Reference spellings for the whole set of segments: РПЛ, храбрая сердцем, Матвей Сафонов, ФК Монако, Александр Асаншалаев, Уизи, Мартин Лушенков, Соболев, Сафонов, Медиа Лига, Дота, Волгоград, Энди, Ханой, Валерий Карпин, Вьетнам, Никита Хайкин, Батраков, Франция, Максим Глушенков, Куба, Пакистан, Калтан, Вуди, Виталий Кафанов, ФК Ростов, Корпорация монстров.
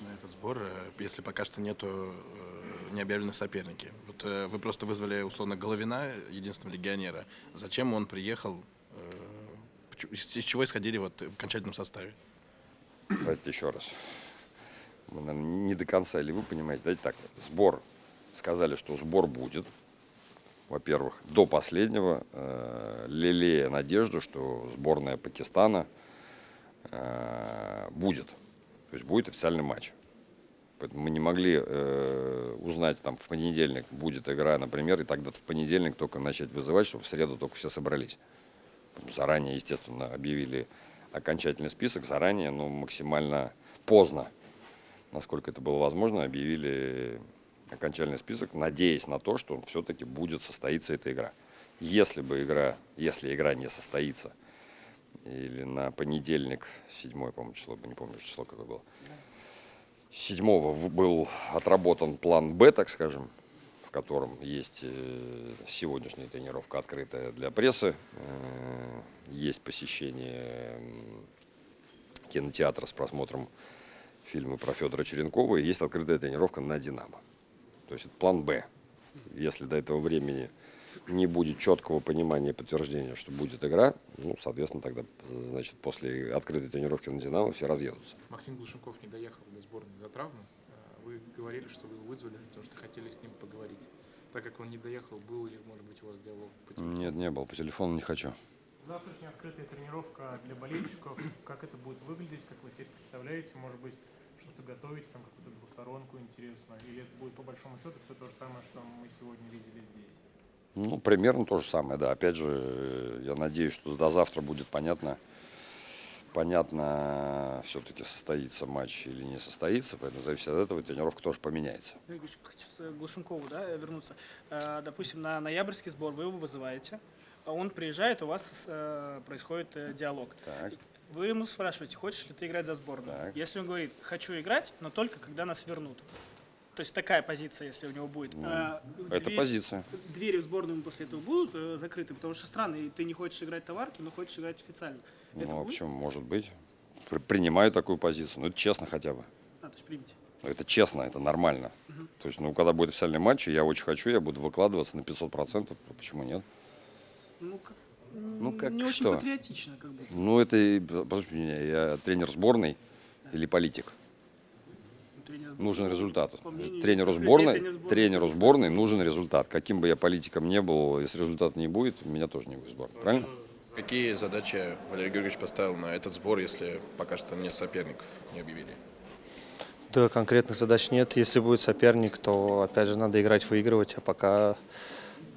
достаточно этот сбор, если пока что нету не объявлены соперники? Вот вы просто вызвали, условно, Головина, единственного легионера. Зачем он приехал? Из чего исходили вот в окончательном составе? Давайте еще раз. Мы, наверное, не до конца, или вы понимаете. Давайте так, сбор. Сказали, что сбор будет. Во-первых, до последнего лелея надежду, что сборная Пакистана будет. То есть будет официальный матч. Поэтому мы не могли узнать, там в понедельник будет игра, например, и тогда в понедельник только начать вызывать, чтобы в среду только все собрались. Заранее, естественно, объявили окончательный список, заранее, но максимально поздно, насколько это было возможно, объявили окончательный список, надеясь на то, что все-таки будет состоиться эта игра. Если игра не состоится, или на понедельник, 7-е, по-моему, число, не помню число, какое было, 7-го был отработан план Б, так скажем, в котором есть сегодняшняя тренировка открытая для прессы, есть посещение кинотеатра с просмотром фильма про Федора Черенкова, и есть открытая тренировка на «Динамо». То есть это план Б. Если до этого времени не будет четкого понимания и подтверждения, что будет игра, ну, соответственно, тогда, значит, после открытой тренировки на «Динамо» все разъедутся. Максим Глушенков не доехал до сборной за травму. Вы говорили, что вы его вызвали, потому что хотели с ним поговорить. Так как он не доехал, был ли, может быть, у вас диалог по телефону? Нет, не был. По телефону не хочу. Завтрашняя открытая тренировка для болельщиков. Как это будет выглядеть? Как вы себе представляете? Может быть, что-то готовить, там какую-то двусторонку интересную, или это будет по большому счету все то же самое, что мы сегодня видели здесь? Ну, примерно то же самое, да. Опять же, я надеюсь, что до завтра будет понятно все-таки, состоится матч или не состоится, поэтому зависит от этого, тренировка тоже поменяется. Хочу к Глушенкову, да, вернуться. Допустим, на ноябрьский сбор вы его вызываете, он приезжает, у вас происходит диалог. Так. Вы ему спрашиваете, хочешь ли ты играть за сборную? Так. Если он говорит, хочу играть, но только когда нас вернут. То есть такая позиция, если у него будет. Ну, это позиция. Двери в сборную после этого будут закрыты, потому что странно, и ты не хочешь играть товарки, но хочешь играть официально. Это ну, в общем, может быть. Принимаю такую позицию. Ну, это честно хотя бы. А, то есть примите. Это честно, это нормально. Угу. То есть, ну, когда будет официальный матч, я очень хочу, я буду выкладываться на 500%. Почему нет? Ну, как? Ну, как не очень патриотично, как будто. Ну, это, послушайте меня, я тренер сборной, да, или политик? Нужен результат. Тренеру сборной нужен результат. Каким бы я политиком ни был, если результата не будет, меня тоже не будет в сборной. Правильно? Какие задачи Валерий Георгиевич поставил на этот сбор, если пока что нет соперников, не объявили? Да, конкретных задач нет. Если будет соперник, то, опять же, надо играть, выигрывать, а пока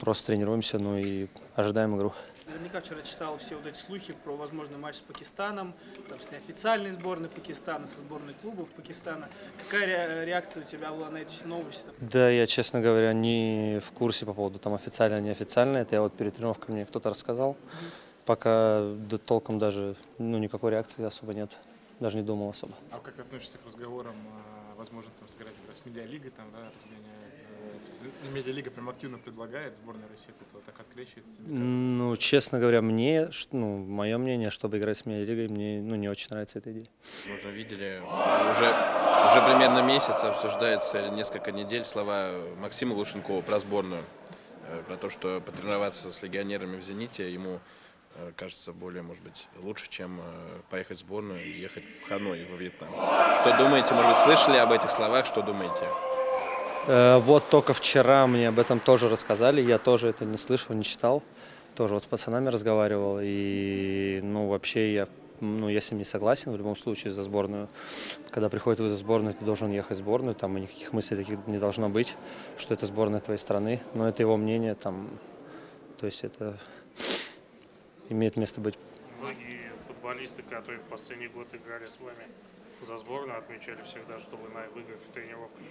просто тренируемся, ну и ожидаем игру. Наверняка вчера читал все вот эти слухи про возможный матч с Пакистаном, там, с неофициальной сборной Пакистана, со сборной клубов Пакистана. Какая реакция у тебя была на эти новости? Да, я, честно говоря, не в курсе по поводу там официально, неофициально. Это я вот перед тренировкой мне кто-то рассказал. Пока да, толком даже никакой реакции особо нет. Даже не думал особо. А как ты относишься к разговорам, возможно, там сыграть с Медиа Лигой, там, да, Медиа Лига прям активно предлагает, сборная России от этого так открещивается? Ну, честно говоря, мне, мое мнение, чтобы играть с Медиа Лигой, мне не очень нравится эта идея. Мы уже видели, уже примерно месяц обсуждается, или несколько недель, слова Максима Глушенкова про сборную, про то, что потренироваться с легионерами в «Зените» ему кажется более, может быть, лучше, чем поехать в сборную и ехать в Ханой, во Вьетнам. Что думаете, может быть, слышали об этих словах, что думаете? Вот только вчера мне об этом тоже рассказали, я тоже это не слышал, не читал, тоже вот с пацанами разговаривал, и, ну, вообще я с ним не согласен в любом случае за сборную. Когда приходит в сборную, ты должен ехать в сборную, там и никаких мыслей таких не должно быть, что это сборная твоей страны, но это его мнение, там, то есть это имеет место быть. Многие футболисты, которые в последний год играли с вами за сборную, отмечали всегда, что вы на играх и тренировках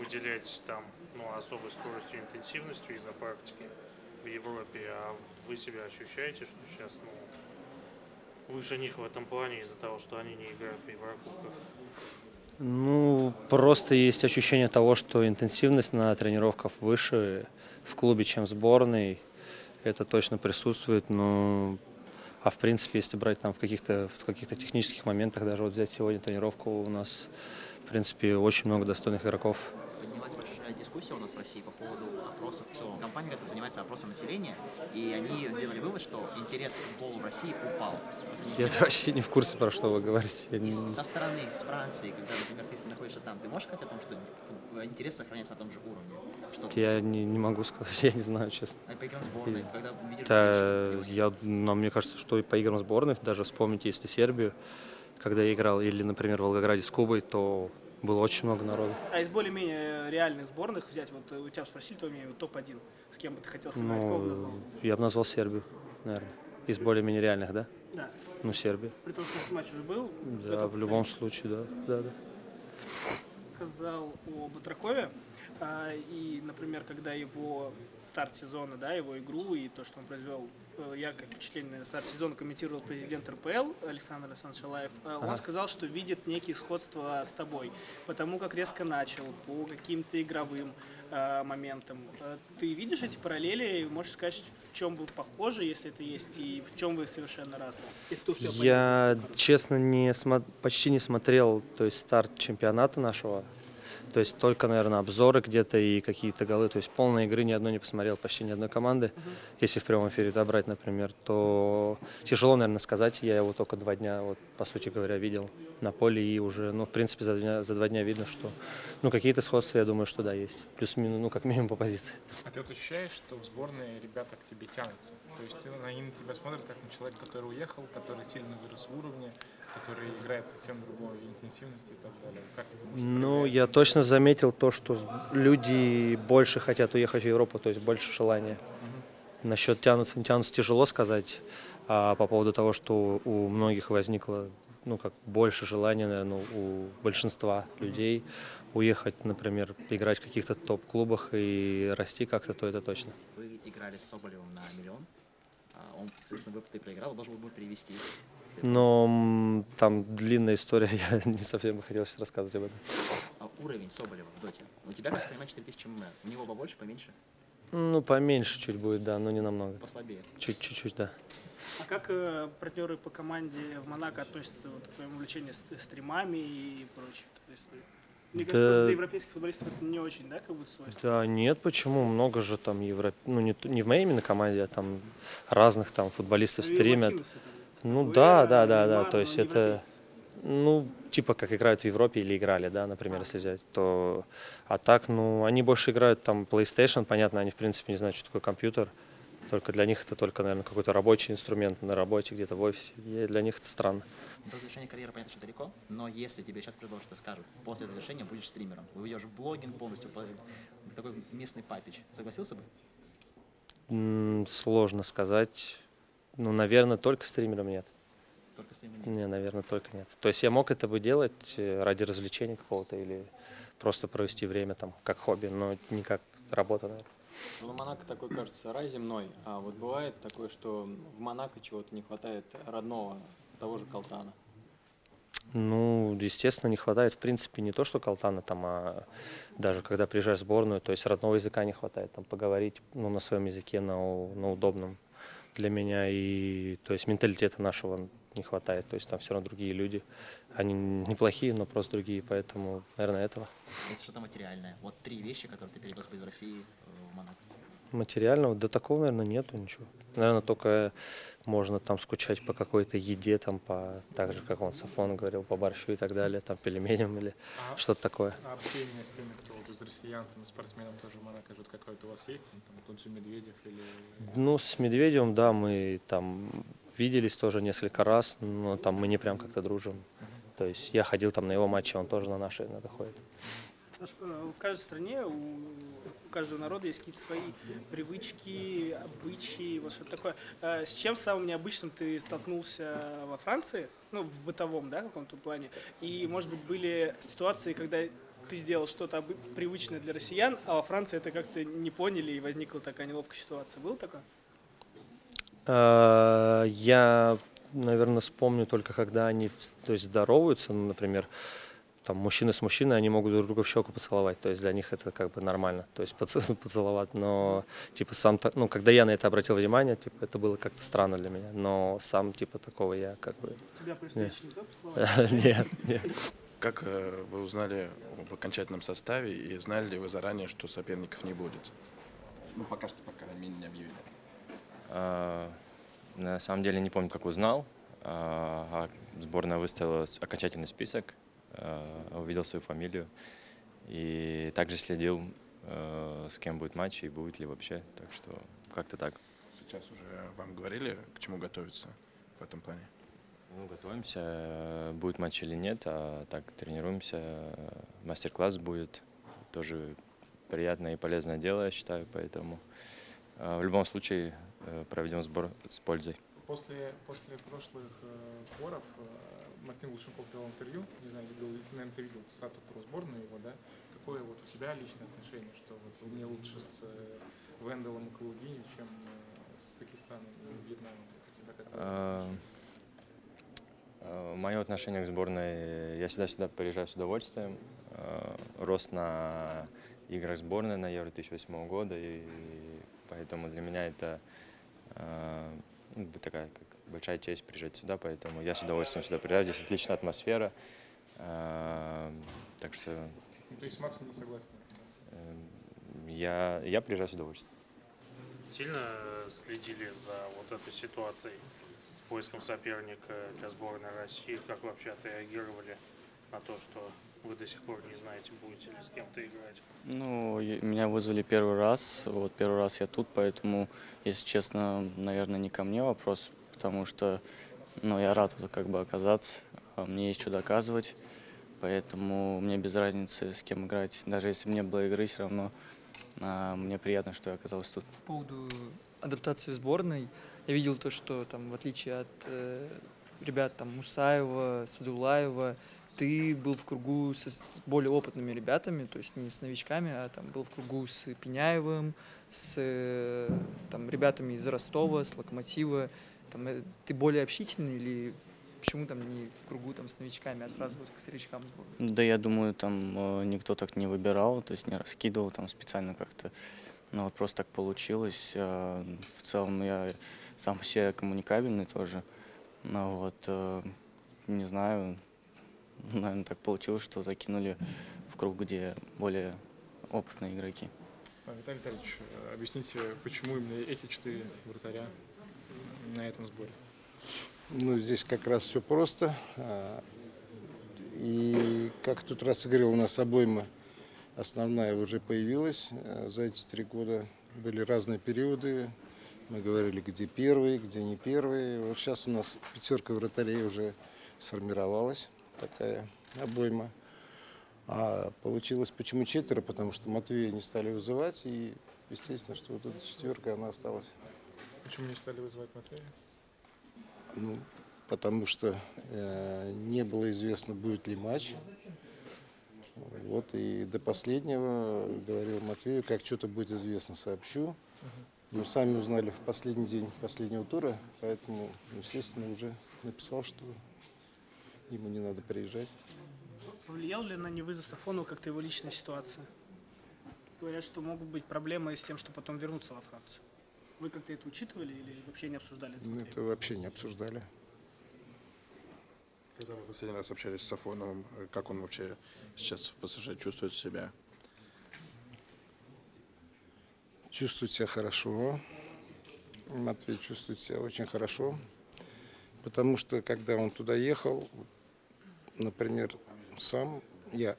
уделяетесь там особой скоростью и интенсивностью из-за практики в Европе. А вы себя ощущаете, что сейчас выше них в этом плане из-за того, что они не играют в Еврокубках? Ну, просто есть ощущение того, что интенсивность на тренировках выше в клубе, чем в сборной. Это точно присутствует, но а в принципе, если брать там в каких-то технических моментах, даже вот взять сегодня тренировку у нас В принципе, очень много достойных игроков. Поднялась большая дискуссия у нас в России по поводу опросов в целом. Компания, которая занимается опросом населения, и они сделали вывод, что интерес к футболу в России упал. Я вообще не в курсе, про что вы говорите. И со стороны, с Франции, когда, например, ты находишься там, ты можешь сказать о том, что интерес сохраняется на том же уровне? Что я не могу сказать, я не знаю, честно. А по играм сборной, когда видишь... Мне кажется, что и по играм сборных, даже вспомните, если Сербию, когда я играл, или, например, в Волгограде с Кубой, то было очень много народу. А из более-менее реальных сборных взять, вот у тебя спросили, твое мнение, топ-1, с кем бы ты хотел сыграть, кого бы назвал? Я бы назвал Сербию, наверное. Из более-менее реальных, да? Да. Ну, Сербия. При том, что этот матч уже был? Да, в любом случае, да. Сказал о Батракове. И, например, когда его старт сезона, да, его игру и то, что он произвел яркое впечатление на старт сезона, комментировал президент РПЛ Александр Асаншалаев, он сказал, что видит некие сходства с тобой, потому как резко начал, по каким-то игровым моментам. Ты видишь эти параллели и можешь сказать, в чем вы похожи, если это есть, и в чем вы совершенно разные? Я, честно, почти не смотрел, то есть старт чемпионата нашего. То есть только, наверное, обзоры где-то и какие-то голы. То есть полной игры ни одной не посмотрел, почти ни одной команды. Если в прямом эфире добрать, например, то тяжело, наверное, сказать. Я его только 2 дня, вот, по сути говоря, видел на поле. И уже, ну, в принципе, за 2 дня видно, что, ну, какие-то сходства, я думаю, что да, есть. Плюс-минус, ну, как минимум по позиции. А ты вот ощущаешь, что в сборной ребята к тебе тянутся? То есть они на тебя смотрят, как на человека, который уехал, который сильно вырос в уровне, который играет совсем другой интенсивности и так далее. Как это может проявляться? Ну, я точно заметил то, что люди больше хотят уехать в Европу, то есть больше желания. Насчет тянутся, не тянутся, тяжело сказать. А по поводу того, что у многих возникло, ну, как больше желания, наверное, у большинства людей уехать, например, играть в каких-то топ-клубах и расти как-то, то это точно. Вы играли с Соболевым на миллион. Он, соответственно, выплаты проиграл, он должен был перевести. Но там длинная история, я не совсем бы хотел сейчас рассказывать об этом. А уровень Соболева в Доте? У тебя, как я понимаю, 4000 мм. У него побольше, поменьше? Ну, поменьше чуть будет, да, но не намного. Послабее? Чуть-чуть, да. А как партнеры по команде в Монако относятся вот, к твоему увлечению стримами и прочее? То есть, мне кажется, просто для европейских футболистов это не очень, да, как будто свойство? Да нет, почему? Много же там ну, не в моей именно команде, а там разных там футболистов стримят. Ну да, то есть это, ну, типа как играют в Европе или играли, да, например, если взять, то, а так, ну, они больше играют там PlayStation, понятно, они в принципе не знают, что такое компьютер, только для них это только, наверное, какой-то рабочий инструмент на работе, где-то в офисе, и для них это странно. До завершения карьеры, понятно, что далеко, но если тебе сейчас предложат и скажут, после завершения будешь стримером, уйдешь в блогинг полностью, такой местный папич, согласился бы? Сложно сказать. Ну, наверное, только стримером нет. Только стримером нет? Не, наверное, только нет. То есть я мог это бы делать ради развлечения какого-то или просто провести время там как хобби, но не как работа, наверное. Ну, Монако такой, кажется, рай земной. А вот бывает такое, что в Монако чего-то не хватает родного, того же Калтана? Ну, естественно, не хватает, в принципе, не то, что Калтана там, а даже когда приезжаешь в сборную, то есть родного языка не хватает, там поговорить, ну, на своем языке, на удобном. Для меня и, то есть, менталитета нашего не хватает, то есть там все равно другие люди, они неплохие, но просто другие, поэтому, наверное, этого. Это что-то материальное, вот 3 вещи, которые ты перевез из России в Монако. Материального, да такого, наверное, нету ничего. Наверное, только можно там скучать по какой-то еде, там, по, так же, как он Сафонов говорил, по борщу и так далее, там, пельменям или что-то такое. А общение с теми, кто вот из россиян, там, спортсменом тоже в Монако, какой-то у вас есть, там, тот же Медведев или... Ну, с Медведевым, да, мы там виделись тоже несколько раз, но там мы не прям как-то дружим. То есть я ходил там на его матчи, он тоже на наши иногда ходит. В каждой стране, у каждого народа есть какие-то свои привычки, обычаи, вот что-то такое. С чем самым необычным ты столкнулся во Франции, ну, в бытовом, да, каком-то плане? И, может быть, были ситуации, когда ты сделал что-то привычное для россиян, а во Франции это как-то не поняли и возникла такая неловкая ситуация. Было такое? Я, наверное, вспомню только, когда они, то есть, здороваются, ну, например, там мужчины с мужчиной, они могут друг друга в щеку поцеловать, то есть для них это как бы нормально, то есть поцеловать, но типа сам, ну, когда я на это обратил внимание, типа это было как-то странно для меня, но сам типа такого я как бы... Тебя при встрече не поцеловали? Нет. Как вы узнали об окончательном составе и знали ли вы заранее, что соперников не будет? Ну, пока что, пока меня не объявили. На самом деле не помню, как узнал. Сборная выставила окончательный список, увидел свою фамилию и также следил, с кем будет матч и будет ли вообще. Так что как-то так. Сейчас уже вам говорили, к чему готовиться в этом плане? Ну, готовимся, будет матч или нет, а так тренируемся, мастер-класс будет, тоже приятное и полезное дело, я считаю, поэтому в любом случае проведем сбор с пользой. После прошлых сборов Мартин Лушенков дал интервью, не знаю, наверное, ты видел статус про сборную его, да? Какое вот у тебя личное отношение, что вот мне лучше с Венделом и Калугини, чем с Пакистаном и Вьетнамом? Мое отношение к сборной, я всегда сюда приезжаю с удовольствием. Рос на играх сборной на Евро 2008 года, и поэтому для меня это такая как большая честь приезжать сюда, поэтому я с удовольствием сюда приезжаю. Здесь отличная атмосфера, так что… То есть с Максом не согласен? Я приезжаю с удовольствием. Сильно следили за вот этой ситуацией? Поиском соперника для сборной России, как вообще отреагировали на то, что вы до сих пор не знаете, будете ли с кем-то играть? Ну, меня вызвали первый раз, вот первый раз я тут, поэтому, если честно, наверное, не ко мне вопрос, потому что, ну, я рад вот, как бы оказаться, а мне есть что доказывать, поэтому мне без разницы, с кем играть, даже если мне было игры, все равно мне приятно, что я оказался тут. По поводу адаптации в сборной, я видел то, что там, в отличие от ребят там, Мусаева, Садулаева, ты был в кругу с более опытными ребятами, то есть не с новичками, а там, был в кругу с Пиняевым, с там, ребятами из Ростова, с Локомотива. Там, ты более общительный или почему там не в кругу там, с новичками, а сразу вот к старичкам? Да я думаю, там никто так не выбирал, то есть не раскидывал там специально как-то. Ну, вот просто так получилось. В целом я сам по себе коммуникабельный тоже. Но вот, не знаю, наверное, так получилось, что закинули в круг, где более опытные игроки. Виталий Витальевич, объясните, почему именно эти 4 вратаря на этом сборе? Ну, здесь как раз все просто. И как тут раз и говорил, у нас обойма основная уже появилась. За эти 3 года были разные периоды. Мы говорили, где первые, где не первые. Вот сейчас у нас 5-ка вратарей уже сформировалась, такая обойма. А получилось почему 4? Потому что Матвея не стали вызывать. И естественно, что вот эта 4-ка, она осталась. Почему не стали вызывать Матвея? Ну, потому что не было известно, будет ли матч. Вот и до последнего говорил Матвею, как что-то будет известно, сообщу. Мы сами узнали в последний день последнего тура, поэтому, естественно, уже написал, что ему не надо приезжать. Повлиял ли на невызов Сафонова как-то его личная ситуация? Говорят, что могут быть проблемы с тем, что потом вернуться во Францию. Вы как-то это учитывали или вообще не обсуждали? Ну, это вообще не обсуждали. Когда вы в последний раз общались с Сафоновым, как он вообще сейчас в ПСЖ чувствует себя? Чувствует себя хорошо. Матвей чувствует себя очень хорошо. Потому что, когда он туда ехал, например, сам, я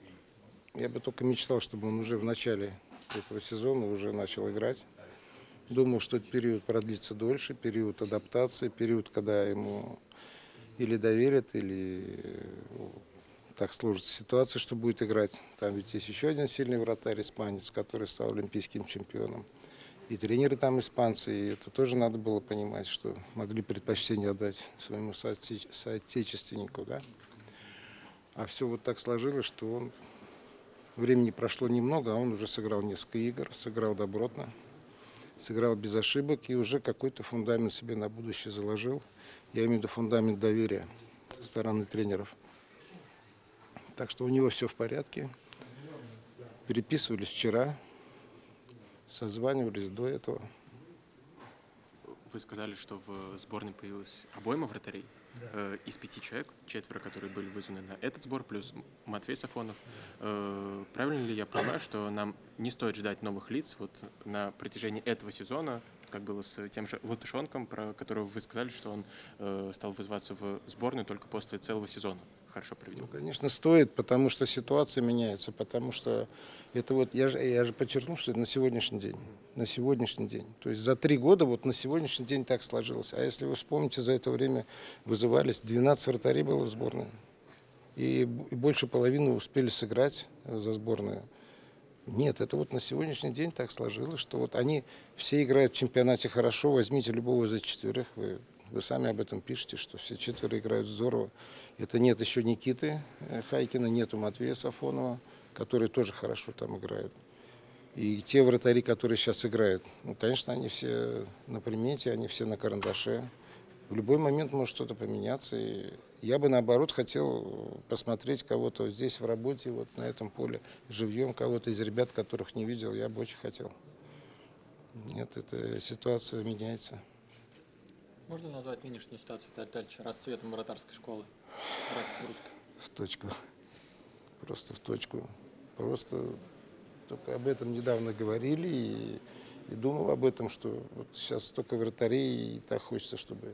бы только мечтал, чтобы он уже в начале этого сезона уже начал играть. Думал, что этот период продлится дольше, период адаптации, период, когда ему или доверят, или так сложится ситуация, что будет играть. Там ведь есть еще один сильный вратарь, испанец, который стал олимпийским чемпионом. И тренеры там испанцы, и это тоже надо было понимать, что могли предпочтение отдать своему соотечественнику. Да? А все вот так сложилось, что он... Времени прошло немного, а он уже сыграл несколько игр, сыграл добротно, сыграл без ошибок и уже какой-то фундамент себе на будущее заложил. Я имею в виду фундамент доверия со стороны тренеров. Так что у него все в порядке. Переписывались вчера, созванивались до этого. Вы сказали, что в сборной появилась обойма вратарей. да. Из 5 человек, 4, которые были вызваны на этот сбор, плюс Матвей Сафонов. Да. Правильно ли я понимаю, что нам не стоит ждать новых лиц вот на протяжении этого сезона, как было с тем же Латышонком, про которого вы сказали, что он стал вызываться в сборную только после целого сезона? Хорошо проведен. Ну, конечно, стоит, потому что ситуация меняется, потому что это вот, я же подчеркнул, что это на сегодняшний день. На сегодняшний день. То есть за 3 года вот на сегодняшний день так сложилось. А если вы вспомните, за это время вызывались 12 вратарей было в сборной. И больше половины успели сыграть за сборную. Нет, это вот на сегодняшний день так сложилось, что вот они все играют в чемпионате хорошо. Возьмите любого за 4, вы сами об этом пишете, что все 4 играют здорово. Это нет еще Никиты Хайкина, нету Матвея Сафонова, которые тоже хорошо там играют. И те вратари, которые сейчас играют, ну, конечно, они все на примете, они все на карандаше. В любой момент может что-то поменяться. И я бы, наоборот, хотел посмотреть кого-то здесь в работе, вот на этом поле, живьем, кого-то из ребят, которых не видел, я бы очень хотел. Нет, эта ситуация меняется. Можно назвать нынешнюю ситуацию, Виталий Витальевич, расцветом вратарской школы? В точку. Просто в точку. Просто только об этом недавно говорили и думал об этом, что вот сейчас столько вратарей, и так хочется, чтобы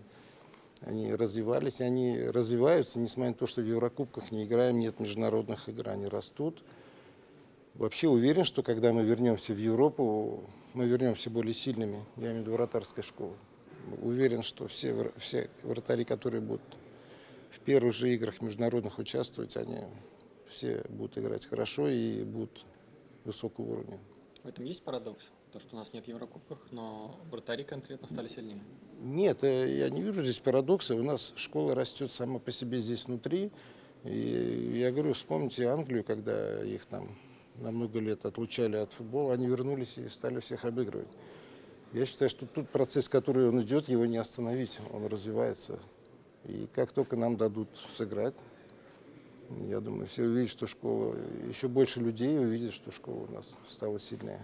они развивались. Они развиваются, несмотря на то, что в Еврокубках не играем, нет международных игр, они растут. Вообще уверен, что когда мы вернемся в Европу, мы вернемся более сильными, я имею в виду вратарской школы. Уверен, что все вратари, которые будут в первых же играх международных участвовать, они все будут играть хорошо и будут высокого уровня. В этом есть парадокс? То, что у нас нет Еврокубков, но вратари конкретно стали сильнее? Нет, я не вижу здесь парадокса. У нас школа растет сама по себе здесь внутри. И я говорю, вспомните Англию, когда их там на много лет отлучали от футбола, они вернулись и стали всех обыгрывать. Я считаю, что тут процесс, который он идет, его не остановить, он развивается. И как только нам дадут сыграть, я думаю, все увидят, что школа, еще больше людей увидят, что школа у нас стала сильнее.